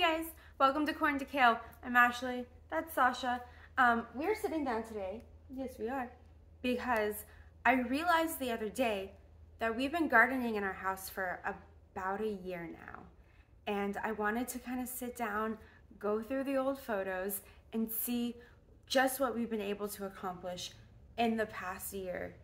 Hey guys, welcome to Corn to Kale. I'm Ashley, that's Sasha. We're sitting down today, yes we are, because I realized the other day that we've been gardening in our house for about a year now. And I wanted to kind of sit down, go through the old photos and see just what we've been able to accomplish in the past year.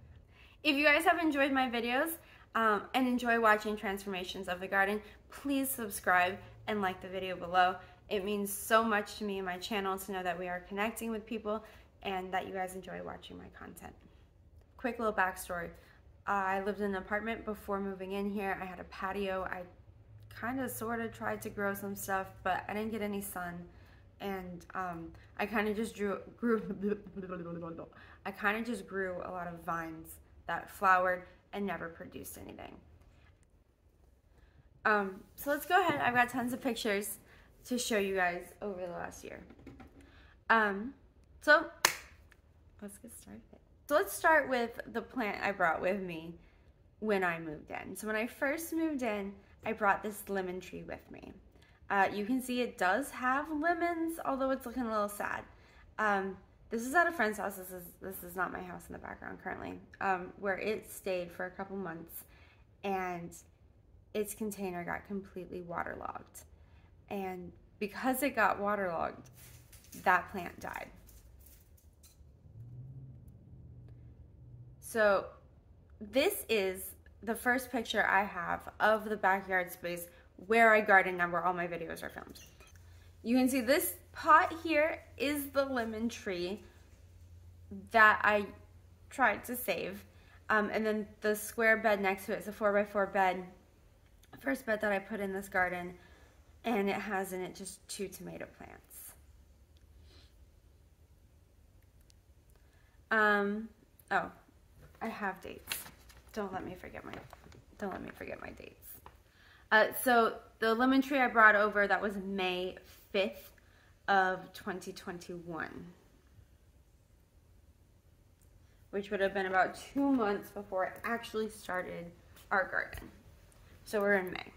If you guys have enjoyed my videos and enjoy watching transformations of the garden, please subscribe and like the video below. It means so much to me and my channel to know that we are connecting with people and that you guys enjoy watching my content. Quick little backstory. I lived in an apartment before moving in here. I had a patio. I kind of sort of tried to grow some stuff, but I didn't get any sun. And I kind of just grew a lot of vines that flowered and never produced anything. So let's go ahead. I've got tons of pictures to show you guys over the last year. So let's get started. So let's start with the plant I brought with me when I moved in. So when I first moved in, I brought this lemon tree with me. You can see it does have lemons, although it's looking a little sad. This is at a friend's house. This is not my house in the background currently, where it stayed for a couple months and its container got completely waterlogged. And because it got waterlogged, that plant died. So this is the first picture I have of the backyard space where I garden now, where all my videos are filmed. You can see this pot here is the lemon tree that I tried to save. And then the square bed next to it is a 4x4 bed. First bed that I put in this garden, and it has in it just two tomato plants. Oh, I have dates. Don't let me forget my dates. So the lemon tree I brought over, that was May 5th of 2021, which would have been about 2 months before I actually started our garden. So we're in May.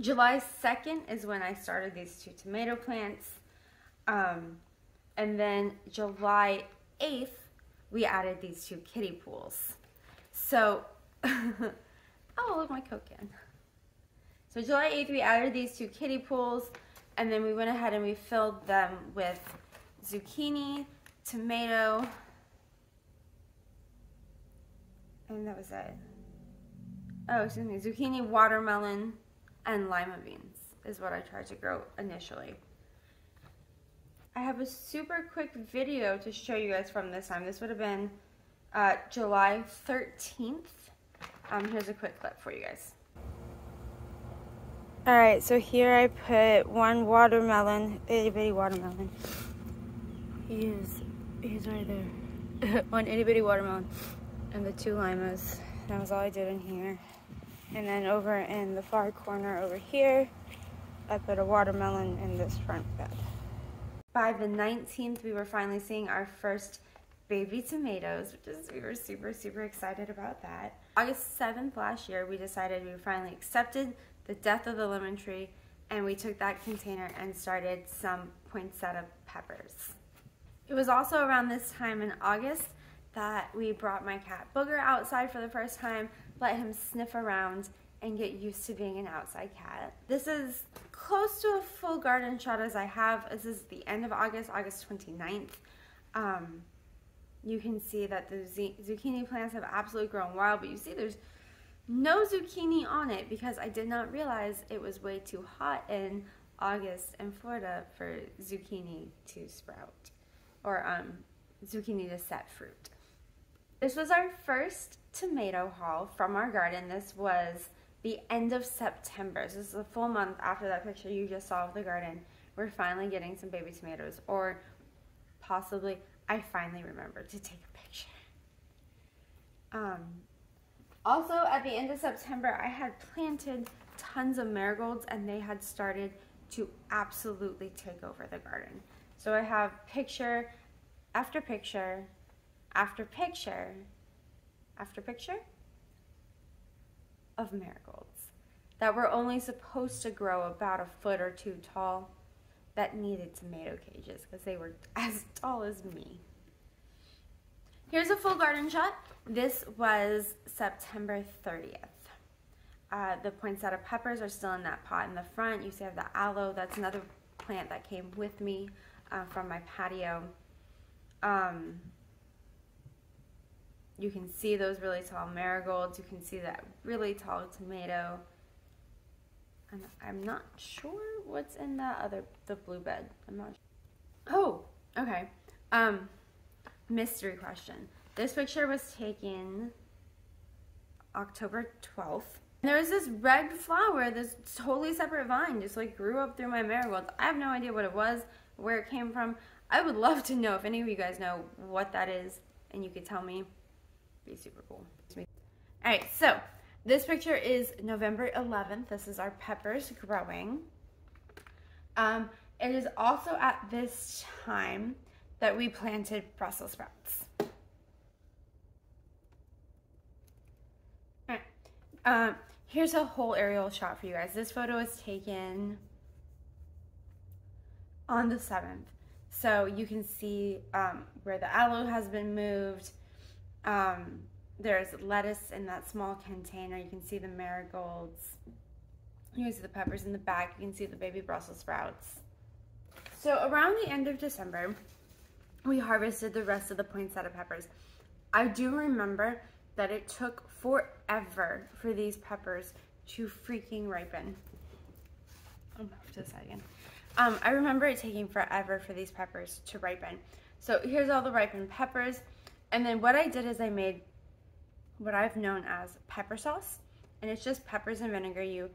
July 2nd is when I started these two tomato plants. And then July 8th, we added these two kiddie pools. So, oh, look, my Coke can. So July 8th, we added these two kiddie pools, and then we went ahead and we filled them with zucchini, tomato, and that was it. Oh, excuse me, zucchini, watermelon, and lima beans is what I tried to grow initially. I have a super quick video to show you guys from this time. This would have been July 13th. Here's a quick clip for you guys. All right, so here I put one watermelon, itty bitty watermelon. He's right there. One itty bitty watermelon and the two limas. That was all I did in here. And then over in the far corner over here, I put a watermelon in this front bed. By the 19th, we were finally seeing our first baby tomatoes, which is, we were super, super excited about that. August 7th last year, we decided we finally accepted the death of the lemon tree, and we took that container and started some poinsettia peppers. It was also around this time in August that we brought my cat Booger outside for the first time, let him sniff around and get used to being an outside cat. This is close to a full garden shot as I have. This is the end of August, August 29th. You can see that the zucchini plants have absolutely grown wild, but you see there's no zucchini on it because I did not realize it was way too hot in August in Florida for zucchini to sprout, or zucchini to set fruit. This was our first tomato haul from our garden. This was the end of September. So this is a full month after that picture you just saw of the garden. We're finally getting some baby tomatoes, or possibly, I finally remembered to take a picture. Also at the end of September, I had planted tons of marigolds and they had started to absolutely take over the garden. So I have picture after picture after picture after picture of marigolds that were only supposed to grow about a foot or two tall that needed tomato cages because they were as tall as me. Here's a full garden shot. This was September 30th. The poinsettia peppers are still in that pot in the front. You see I have the aloe. That's another plant that came with me from my patio. You can see those really tall marigolds. You can see that really tall tomato. And I'm not sure what's in that other, the blue bed. I'm not sure. Oh, okay. Mystery question. This picture was taken October 12th. And there was this red flower, this totally separate vine, just like grew up through my marigolds. I have no idea what it was, where it came from. I would love to know if any of you guys know what that is and you could tell me. Be super cool. Alright, so this picture is November 11th. This is our peppers growing. It is also at this time that we planted Brussels sprouts. Alright, here's a whole aerial shot for you guys. This photo was taken on the 7th. So you can see where the aloe has been moved. There's lettuce in that small container. You can see the marigolds. You can see the peppers in the back. You can see the baby Brussels sprouts. So around the end of December, we harvested the rest of the poinsettia peppers. I do remember that it took forever for these peppers to freaking ripen. I'm off to the side again. I remember it taking forever for these peppers to ripen. So here's all the ripened peppers. And then what I did is I made what I've known as pepper sauce. And it's just peppers and vinegar. You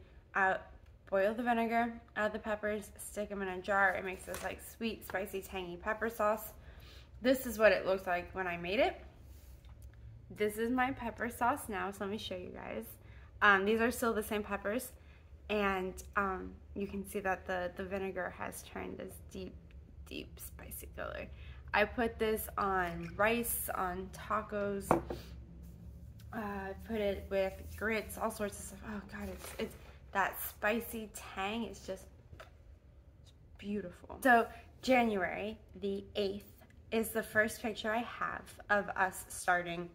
boil the vinegar, add the peppers, stick them in a jar. It makes this like sweet, spicy, tangy pepper sauce. This is what it looks like when I made it. This is my pepper sauce now, so let me show you guys. These are still the same peppers. And you can see that the vinegar has turned this deep, deep spicy color. I put this on rice, on tacos. I put it with grits, all sorts of stuff. Oh God, it's that spicy tang. It's just beautiful. So January the 8th is the first picture I have of us starting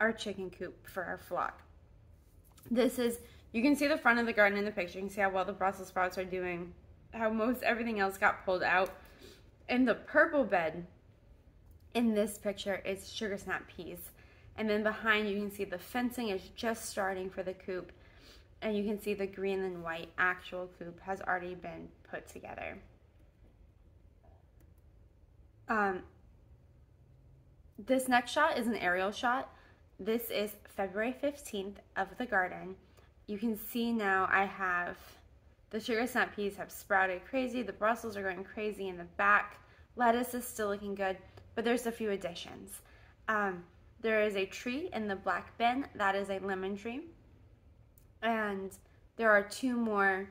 our chicken coop for our flock. This is, you can see the front of the garden in the picture. You can see how well the Brussels sprouts are doing, how most everything else got pulled out. In the purple bed in this picture is sugar snap peas. And then behind you can see the fencing is just starting for the coop. And you can see the green and white actual coop has already been put together. This next shot is an aerial shot. This is February 15th of the garden. You can see now I have the sugar snap peas have sprouted crazy. The Brussels are going crazy in the back. Lettuce is still looking good, but there's a few additions. There is a tree in the black bin. That is a lemon tree. And there are two more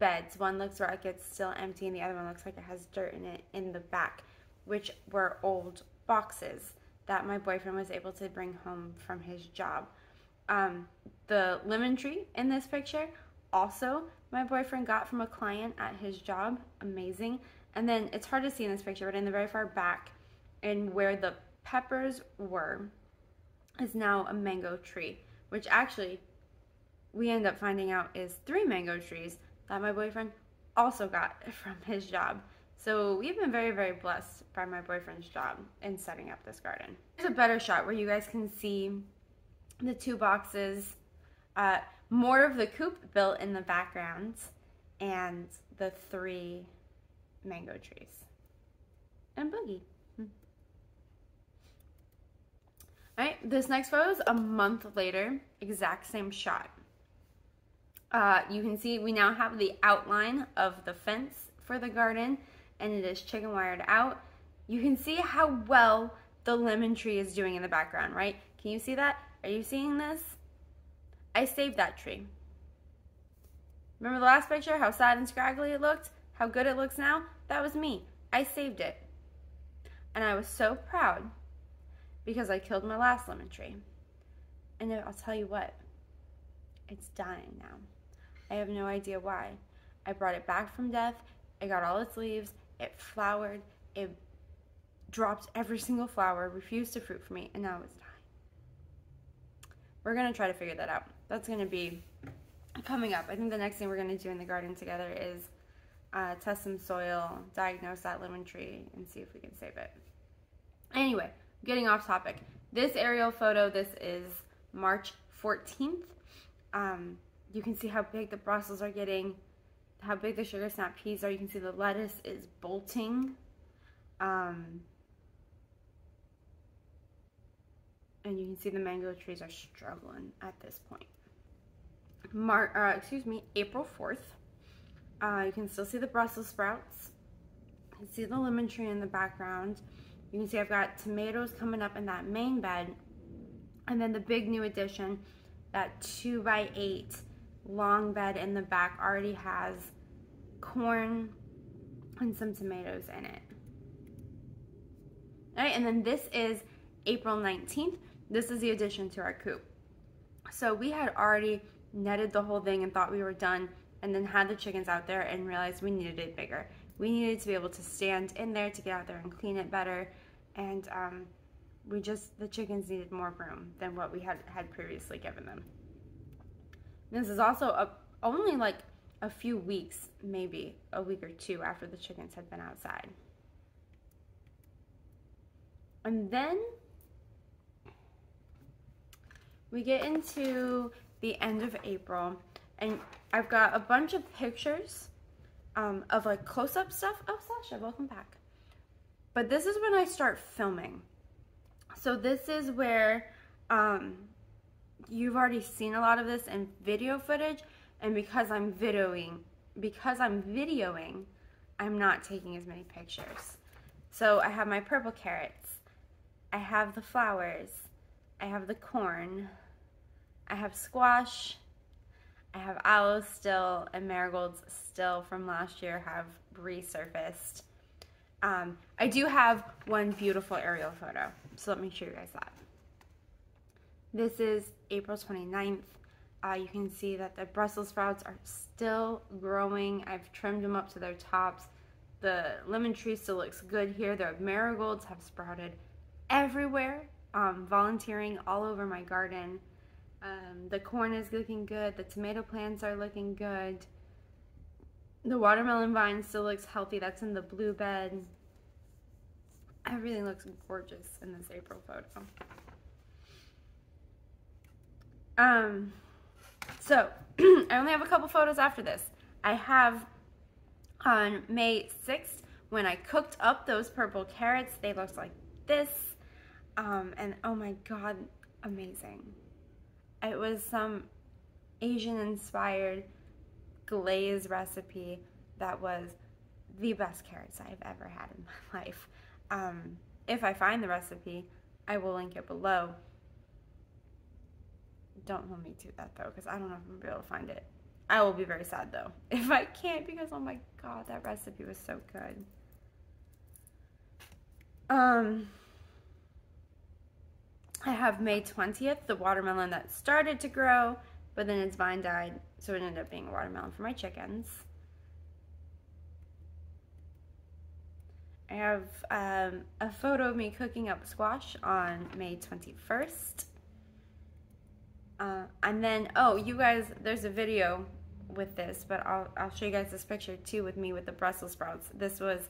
beds. One looks like it's still empty, and the other one looks like it has dirt in it in the back, which were old boxes that my boyfriend was able to bring home from his job. The lemon tree in this picture also my boyfriend got from a client at his job. Amazing. And then it's hard to see in this picture, but in the very far back and where the peppers were is now a mango tree, which actually we end up finding out is 3 mango trees that my boyfriend also got from his job. So we've been very, very blessed by my boyfriend's job in setting up this garden. Here's a better shot where you guys can see the 2 boxes, more of the coop built in the background, and the 3 mango trees and Boogie. All right, this next photo is a month later, exact same shot. You can see we now have the outline of the fence for the garden, and it is chicken wired out. You can see how well the lemon tree is doing in the background, right? Can you see that? Are you seeing this? I saved that tree. Remember the last picture, how sad and scraggly it looked? How good it looks now? That was me. I saved it. And I was so proud because I killed my last lemon tree. And I'll tell you what, it's dying now. I have no idea why. I brought it back from death. I got all its leaves. It flowered. It dropped every single flower, refused to fruit for me, and now it's dying. We're going to try to figure that out. That's going to be coming up. I think the next thing we're going to do in the garden together is test some soil, diagnose that lemon tree, and see if we can save it. Anyway, getting off topic. This aerial photo, this is March 14th. You can see how big the Brussels are getting, how big the sugar snap peas are. You can see the lettuce is bolting. And you can see the mango trees are struggling at this point. April 4th. You can still see the Brussels sprouts. You can see the lemon tree in the background. You can see I've got tomatoes coming up in that main bed. And then the big new addition, that 2x8 long bed in the back, already has corn and some tomatoes in it. All right, and then this is April 19th. This is the addition to our coop. So we had already netted the whole thing and thought we were done, and then had the chickens out there and realized we needed it bigger. We needed to be able to stand in there, to get out there and clean it better, and the chickens needed more room than what we had previously given them. This is also only like a few weeks, maybe a week or two after the chickens had been outside. And then we get into the end of April, and I've got a bunch of pictures of like close-up stuff. Oh, Sasha, welcome back. But this is when I start filming. So this is where you've already seen a lot of this in video footage, and because I'm videoing, I'm not taking as many pictures. So I have my purple carrots, I have the flowers, I have the corn, I have squash, I have aloes still, and marigolds still from last year have resurfaced. I do have one beautiful aerial photo, so let me show you guys that. This is April 29th. You can see that the Brussels sprouts are still growing. I've trimmed them up to their tops. The lemon tree still looks good here. The marigolds have sprouted everywhere, volunteering all over my garden. The corn is looking good. The tomato plants are looking good. The watermelon vine still looks healthy. That's in the blue bed. Everything looks gorgeous in this April photo. So I only have a couple photos after this. I have on May 6th when I cooked up those purple carrots. They looked like this. And oh my God, amazing. It was some Asian-inspired glaze recipe that was the best carrots I've ever had in my life. If I find the recipe, I will link it below. Don't hold me to that, though, because I don't know if I'm going to be able to find it. I will be very sad, though, if I can't, because, oh my God, that recipe was so good. I have May 20th, the watermelon that started to grow, but then its vine died, so it ended up being a watermelon for my chickens. I have a photo of me cooking up squash on May 21st. And then, oh, you guys, there's a video with this, but I'll show you guys this picture too with me with the Brussels sprouts. This was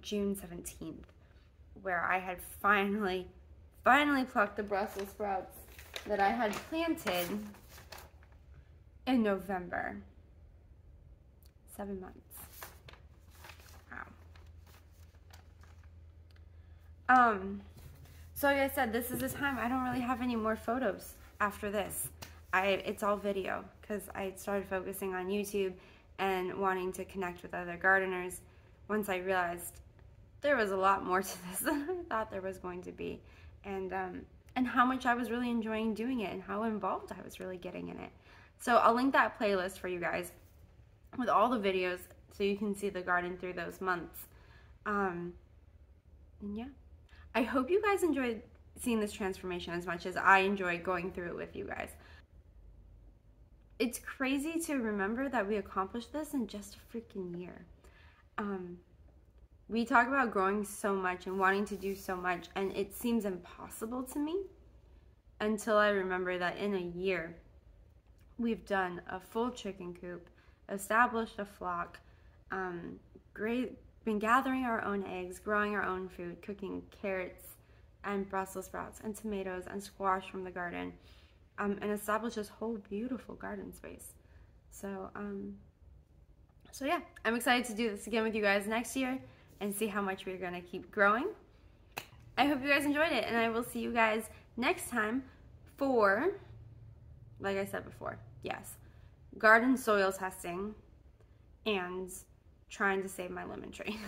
June 17th, where I had finally plucked the Brussels sprouts that I had planted in November. 7 months. Wow. So like I said, this is the time I don't really have any more photos after this. It's all video because I started focusing on YouTube and wanting to connect with other gardeners once I realized there was a lot more to this than I thought there was going to be. And how much I was really enjoying doing it and how involved I was really getting in it. So I'll link that playlist for you guys with all the videos so you can see the garden through those months. And yeah, I hope you guys enjoyed seeing this transformation as much as I enjoyed going through it with you guys. It's crazy to remember that we accomplished this in just a freaking year. We talk about growing so much and wanting to do so much, and it seems impossible to me until I remember that in a year we've done a full chicken coop, established a flock, been gathering our own eggs, growing our own food, cooking carrots and Brussels sprouts and tomatoes and squash from the garden, and established this whole beautiful garden space. So, so yeah, I'm excited to do this again with you guys next year and see how much we're gonna keep growing. I hope you guys enjoyed it, and I will see you guys next time for, like I said before, yes, garden soil testing and trying to save my lemon tree.